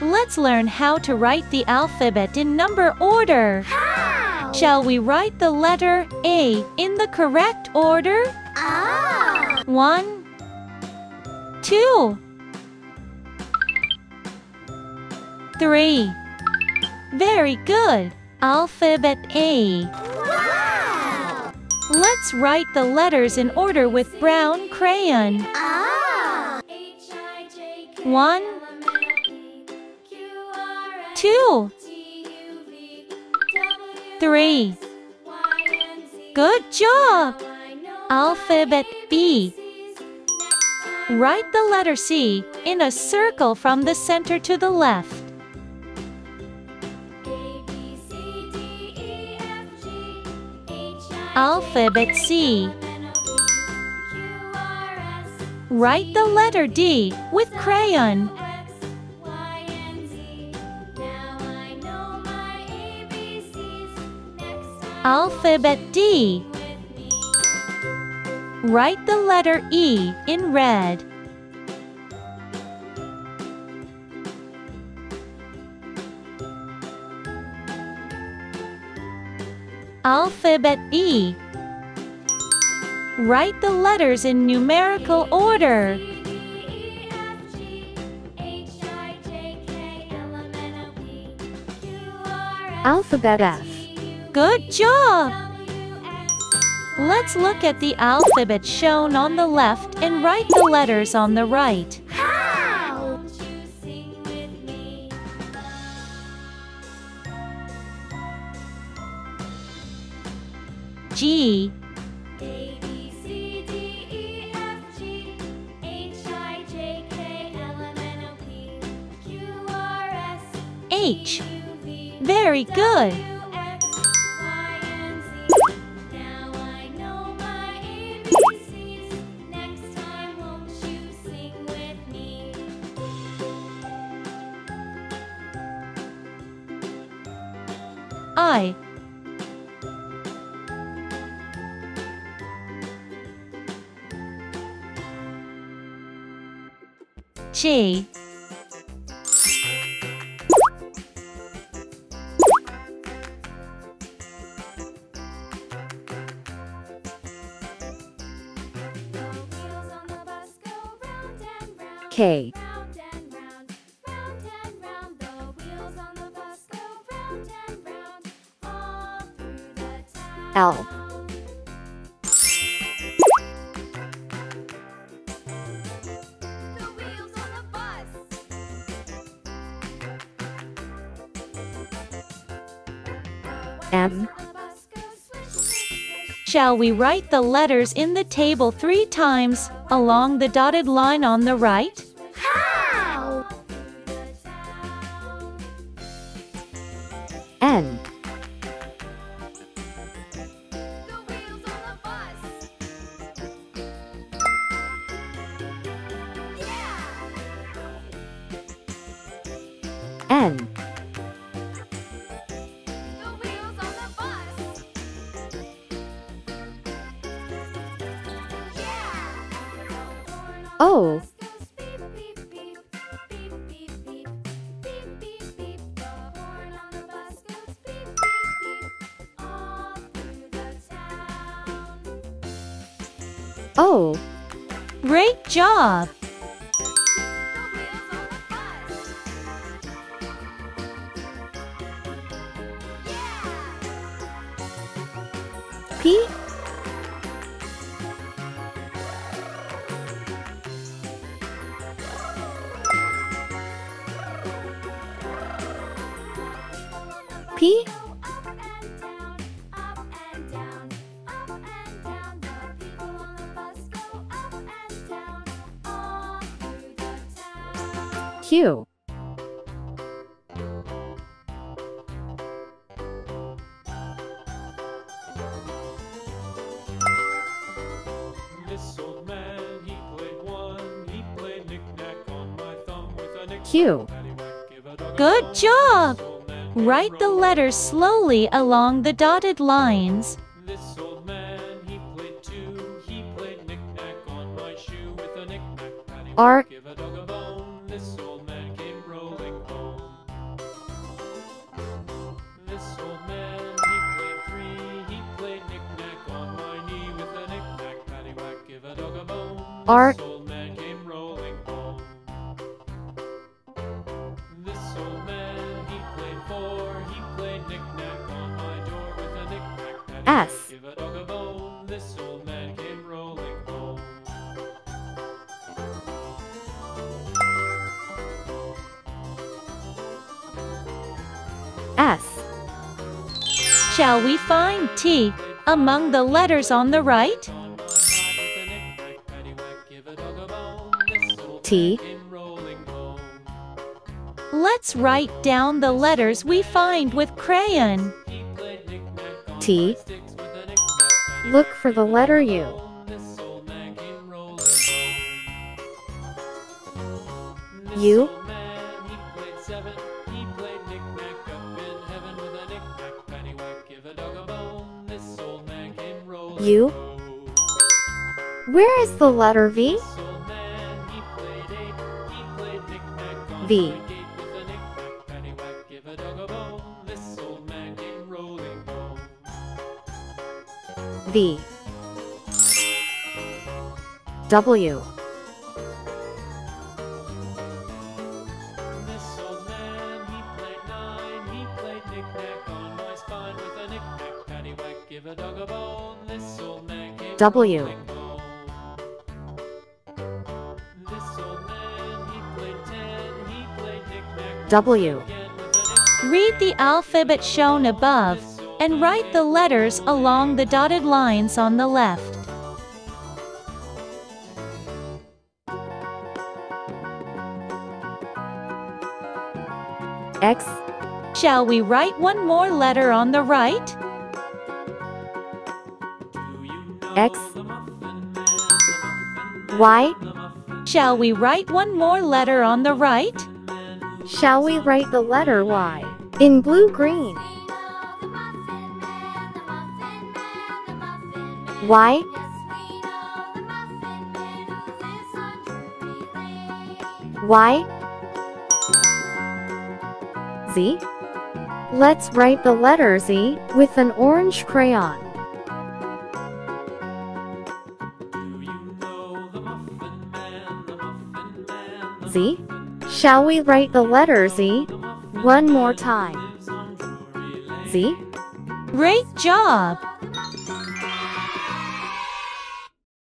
Let's learn how to write the alphabet in number order. How? Shall we write the letter A in the correct order? Ah! 1, 2, 3. Very good. Alphabet A. Wow! Let's write the letters in order with brown crayon. Ah! 1, 2, 3. Good job! Alphabet B. Write the letter C in a circle from the center to the left. Alphabet C. Write the letter D with crayon. Alphabet D. Write the letter E in red. Alphabet E. Write the letters in numerical order. Alphabet F. Good job! Let's look at the alphabet shown on the left and write the letters on the right. How? G. H. Very good! I. J. K. L. M. Shall we write the letters in the table 3 times along the dotted line on the right? How? N. N. O. O. Great job! P. P. Q. Q. Good job! Write the letters slowly along the dotted lines. This old man, he played two. He played knick-knack on my shoe with a knick-knack. R. Give a dog a bone. This old man came rolling home. Art. S. S. Shall we find T among the letters on the right? T. Let's write down the letters we find with crayon. T. Look for the letter U. U. U. Where is the letter V? V. V. W. W. W. Read the alphabet shown above and write the letters along the dotted lines on the left. X. Shall we write one more letter on the right? X. Y. Shall we write one more letter on the right? Shall we write the letter Y in blue-green? Y. Y. Z. Let's write the letter Z with an orange crayon. Z. Shall we write the letter Z one more time? Z. Great job!